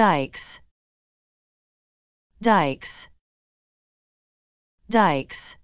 dikes, dikes, dikes.